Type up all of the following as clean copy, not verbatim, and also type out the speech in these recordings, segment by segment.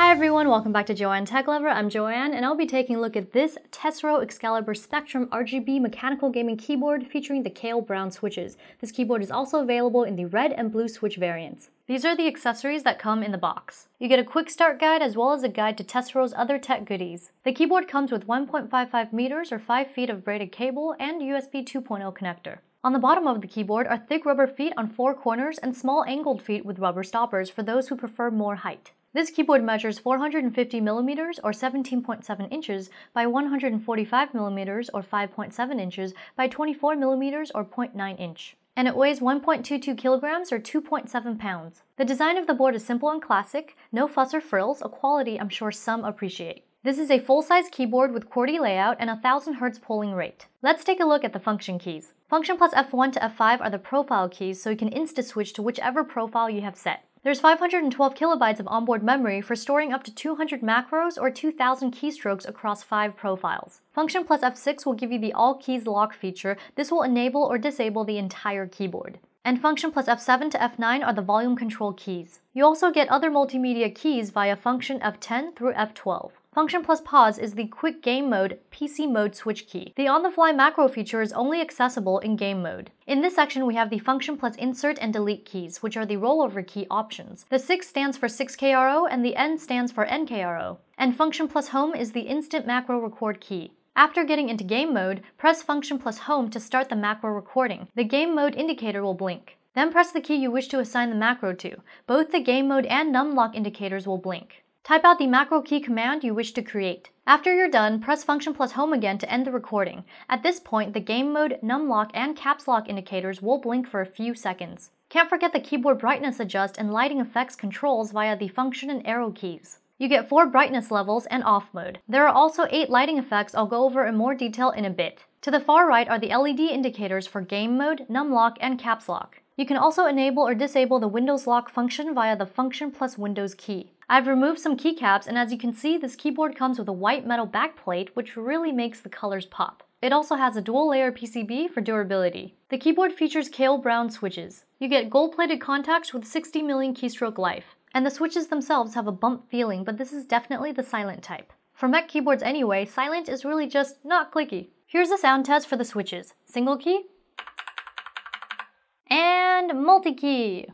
Hi everyone, welcome back to Joanne Tech Lover. I'm Joanne and I'll be taking a look at this Tesoro Excalibur Spectrum RGB mechanical gaming keyboard featuring the Kailh Brown switches. This keyboard is also available in the red and blue switch variants. These are the accessories that come in the box. You get a quick start guide as well as a guide to Tesoro's other tech goodies. The keyboard comes with 1.55 meters or 5 feet of braided cable and USB 2.0 connector. On the bottom of the keyboard are thick rubber feet on four corners and small angled feet with rubber stoppers for those who prefer more height. This keyboard measures 450 millimeters or 17.7 inches by 145 millimeters or 5.7 inches by 24 millimeters or 0.9 inch. And it weighs 1.22 kilograms or 2.7 pounds. The design of the board is simple and classic, no fuss or frills, a quality I'm sure some appreciate. This is a full-size keyboard with QWERTY layout and a 1000 Hz polling rate. Let's take a look at the function keys. Function plus F1 to F5 are the profile keys, so you can insta-switch to whichever profile you have set. There's 512 kilobytes of onboard memory for storing up to 200 macros or 2,000 keystrokes across 5 profiles. Function plus F6 will give you the All Keys Lock feature. This will enable or disable the entire keyboard. And function plus F7 to F9 are the volume control keys. You also get other multimedia keys via function F10 through F12. Function plus pause is the quick game mode PC mode switch key. The on-the-fly macro feature is only accessible in game mode. In this section we have the function plus insert and delete keys, which are the rollover key options. The 6 stands for 6KRO and the N stands for NKRO. And function plus home is the instant macro record key. After getting into game mode, press function plus home to start the macro recording. The game mode indicator will blink. Then press the key you wish to assign the macro to. Both the game mode and numlock indicators will blink. Type out the macro key command you wish to create. After you're done, press function plus home again to end the recording. At this point, the game mode, numlock, and caps lock indicators will blink for a few seconds. Can't forget the keyboard brightness adjust and lighting effects controls via the function and arrow keys. You get 4 brightness levels and off mode. There are also 8 lighting effects I'll go over in more detail in a bit. To the far right are the LED indicators for game mode, numlock, and caps lock. You can also enable or disable the Windows lock function via the function plus Windows key. I've removed some keycaps, and as you can see, this keyboard comes with a white metal backplate, which really makes the colors pop. It also has a dual layer PCB for durability. The keyboard features Kailh Brown switches. You get gold-plated contacts with 60 million keystroke life. And the switches themselves have a bump feeling, but this is definitely the silent type. For Mech keyboards anyway, silent is really just not clicky. Here's a sound test for the switches. Single key. And multi-key.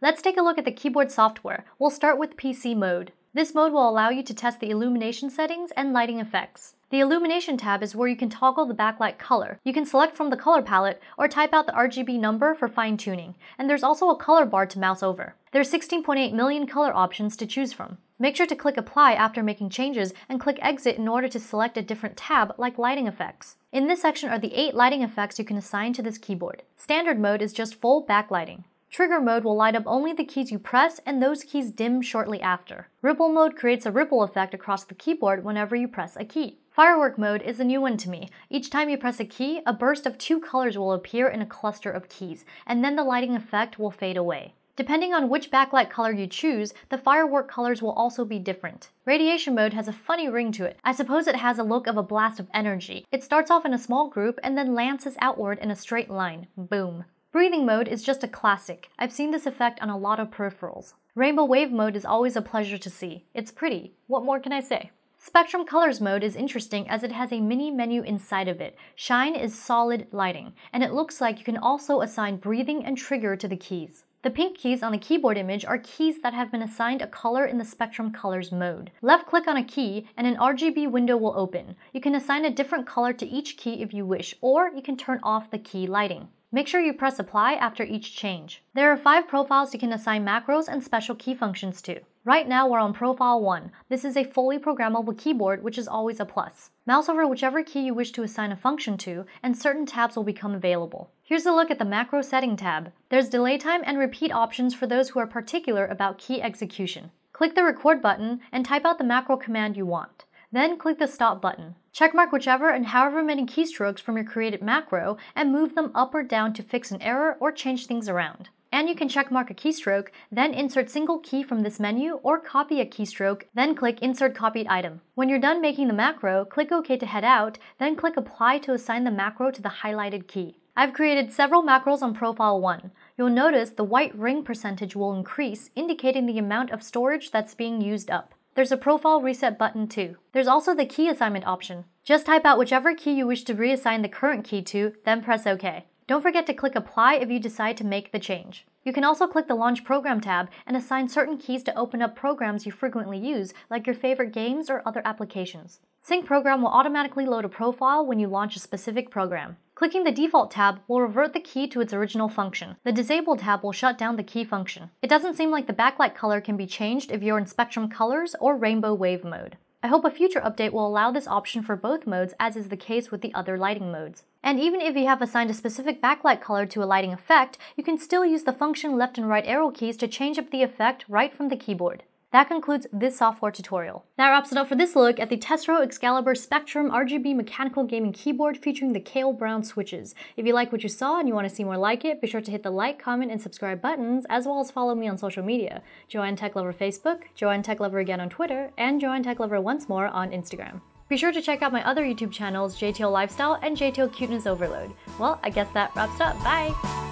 Let's take a look at the keyboard software. We'll start with PC mode. This mode will allow you to test the illumination settings and lighting effects. The illumination tab is where you can toggle the backlight color. You can select from the color palette or type out the RGB number for fine-tuning. And there's also a color bar to mouse over. There are 16.8 million color options to choose from. Make sure to click Apply after making changes and click Exit in order to select a different tab like lighting effects. In this section are the 8 lighting effects you can assign to this keyboard. Standard mode is just full backlighting. Trigger mode will light up only the keys you press and those keys dim shortly after. Ripple mode creates a ripple effect across the keyboard whenever you press a key. Firework mode is a new one to me. Each time you press a key, a burst of 2 colors will appear in a cluster of keys, and then the lighting effect will fade away. Depending on which backlight color you choose, the firework colors will also be different. Radiation mode has a funny ring to it. I suppose it has a look of a blast of energy. It starts off in a small group and then lances outward in a straight line. Boom. Breathing mode is just a classic. I've seen this effect on a lot of peripherals. Rainbow wave mode is always a pleasure to see. It's pretty. What more can I say? Spectrum colors mode is interesting as it has a mini menu inside of it. Shine is solid lighting, and it looks like you can also assign breathing and trigger to the keys. The pink keys on the keyboard image are keys that have been assigned a color in the Spectrum Colors mode. Left-click on a key and an RGB window will open. You can assign a different color to each key if you wish, or you can turn off the key lighting. Make sure you press Apply after each change. There are 5 profiles you can assign macros and special key functions to. Right now we're on Profile 1. This is a fully programmable keyboard, which is always a plus. Mouse over whichever key you wish to assign a function to, and certain tabs will become available. Here's a look at the Macro Setting tab. There's delay time and repeat options for those who are particular about key execution. Click the record button and type out the macro command you want. Then click the stop button. Checkmark whichever and however many keystrokes from your created macro and move them up or down to fix an error or change things around. And you can checkmark a keystroke, then insert single key from this menu or copy a keystroke, then click Insert Copied Item. When you're done making the macro, click OK to head out, then click Apply to assign the macro to the highlighted key. I've created several macros on Profile 1. you'll notice the white ring percentage will increase, indicating the amount of storage that's being used up. There's a profile reset button too. There's also the key assignment option. Just type out whichever key you wish to reassign the current key to, then press OK. Don't forget to click Apply if you decide to make the change. You can also click the Launch Program tab and assign certain keys to open up programs you frequently use, like your favorite games or other applications. Sync Program will automatically load a profile when you launch a specific program. Clicking the Default tab will revert the key to its original function. The Disable tab will shut down the key function. It doesn't seem like the backlight color can be changed if you're in Spectrum Colors or Rainbow Wave mode. I hope a future update will allow this option for both modes, as is the case with the other lighting modes. And even if you have assigned a specific backlight color to a lighting effect, you can still use the function left and right arrow keys to change up the effect right from the keyboard. That concludes this software tutorial. That wraps it up for this look at the Tesoro Excalibur Spectrum RGB mechanical gaming keyboard featuring the Kailh Brown switches. If you like what you saw and you want to see more like it, be sure to hit the like, comment, and subscribe buttons, as well as follow me on social media. Joanne Tech Lover Facebook, Joanne Tech Lover again on Twitter, and Joanne Tech Lover once more on Instagram. Be sure to check out my other YouTube channels, JTL Lifestyle and JTL Cuteness Overload. Well, I guess that wraps it up. Bye!